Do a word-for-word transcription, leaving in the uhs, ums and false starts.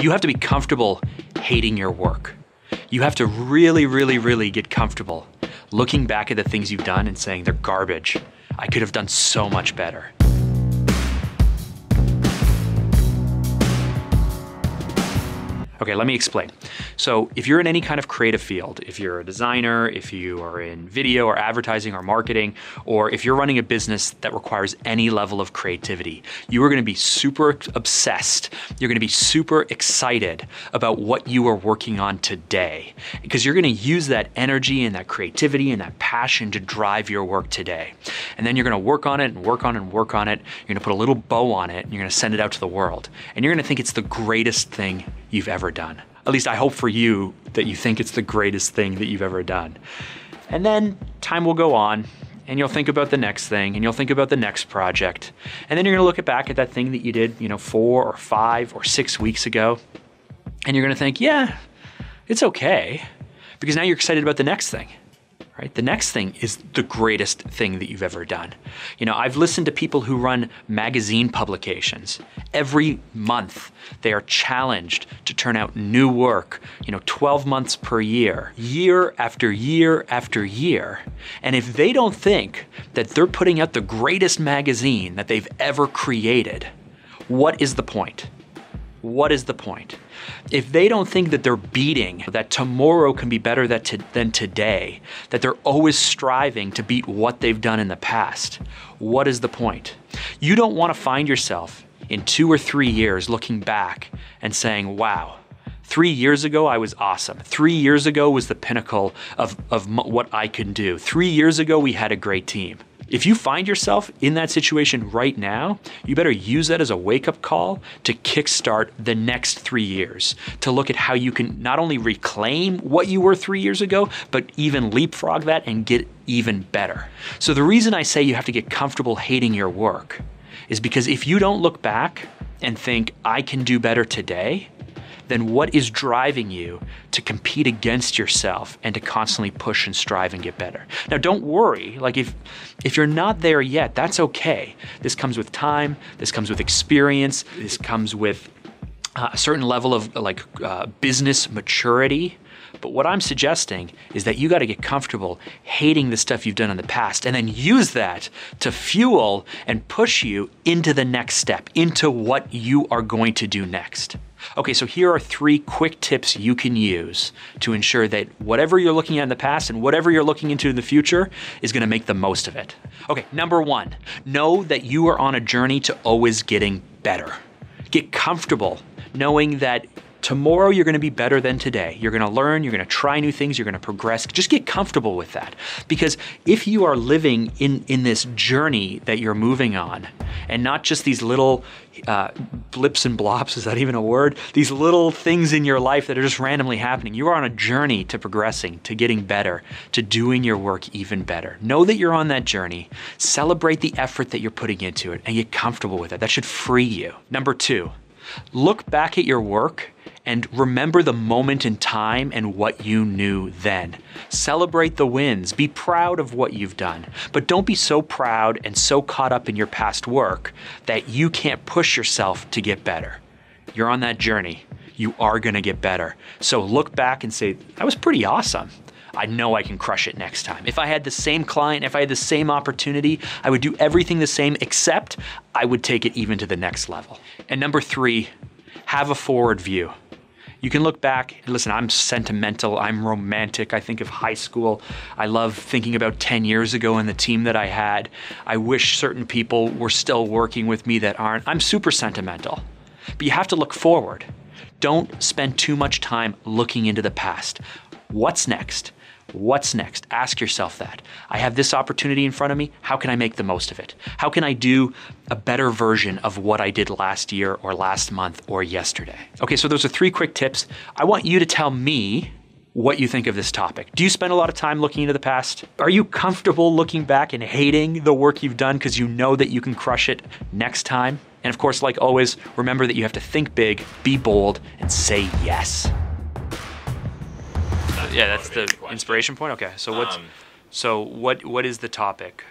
You have to be comfortable hating your work. You have to really, really, really get comfortable looking back at the things you've done and saying they're garbage. I could have done so much better. Okay, let me explain. So if you're in any kind of creative field, if you're a designer, if you are in video or advertising or marketing, or if you're running a business that requires any level of creativity, you are gonna be super obsessed. You're gonna be super excited about what you are working on today, because you're gonna use that energy and that creativity and that passion to drive your work today. And then you're gonna work on it and work on it and work on it. You're gonna put a little bow on it and you're gonna send it out to the world. And you're gonna think it's the greatest thing you've ever done. At least I hope for you that you think it's the greatest thing that you've ever done. And then time will go on and you'll think about the next thing and you'll think about the next project. And then you're gonna look back at that thing that you did, you know, four or five or six weeks ago. And you're gonna think, yeah, it's okay. Because now you're excited about the next thing. Right? The next thing is the greatest thing that you've ever done. You know, I've listened to people who run magazine publications. Every month, they are challenged to turn out new work, you know, twelve months per year, year after year after year. And if they don't think that they're putting out the greatest magazine that they've ever created, what is the point? What is the point? If they don't think that they're beating, that tomorrow can be better than today, that they're always striving to beat what they've done in the past, what is the point? You don't want to find yourself in two or three years looking back and saying, wow, three years ago I was awesome. Three years ago was the pinnacle of, of what I can do. Three years ago we had a great team. If you find yourself in that situation right now, you better use that as a wake-up call to kickstart the next three years, to look at how you can not only reclaim what you were three years ago, but even leapfrog that and get even better. So the reason I say you have to get comfortable hating your work is because if you don't look back and think, I can do better today, then what is driving you to compete against yourself and to constantly push and strive and get better? Now, don't worry. Like if, if you're not there yet, that's okay. This comes with time. This comes with experience. This comes with uh, a certain level of like uh, business maturity. But what I'm suggesting is that you got to get comfortable hating the stuff you've done in the past and then use that to fuel and push you into the next step, into what you are going to do next. Okay, so here are three quick tips you can use to ensure that whatever you're looking at in the past and whatever you're looking into in the future is going to make the most of it. Okay, number one, know that you are on a journey to always getting better. Get comfortable knowing that tomorrow you're gonna be better than today. You're gonna learn, you're gonna try new things, you're gonna progress. Just get comfortable with that. Because if you are living in, in this journey that you're moving on, and not just these little uh, blips and blops, is that even a word? These little things in your life that are just randomly happening. You are on a journey to progressing, to getting better, to doing your work even better. Know that you're on that journey. Celebrate the effort that you're putting into it and get comfortable with it. That should free you. Number two, look back at your work and remember the moment in time and what you knew then. Celebrate the wins. Be proud of what you've done, but don't be so proud and so caught up in your past work that you can't push yourself to get better. You're on that journey. You are gonna get better. So look back and say, that was pretty awesome. I know I can crush it next time. If I had the same client, if I had the same opportunity, I would do everything the same, except I would take it even to the next level. And number three, have a forward view. You can look back, and listen, I'm sentimental, I'm romantic, I think of high school. I love thinking about ten years ago and the team that I had. I wish certain people were still working with me that aren't. I'm super sentimental, but you have to look forward. Don't spend too much time looking into the past. What's next? What's next? Ask yourself that. I have this opportunity in front of me. How can I make the most of it? How can I do a better version of what I did last year or last month or yesterday? Okay, so those are three quick tips. I want you to tell me what you think of this topic. Do you spend a lot of time looking into the past? Are you comfortable looking back and hating the work you've done because you know that you can crush it next time? And of course, like always, remember that you have to think big, be bold, and say yes. Yeah, that's the inspiration point. Okay, so what's, um, so what what is the topic?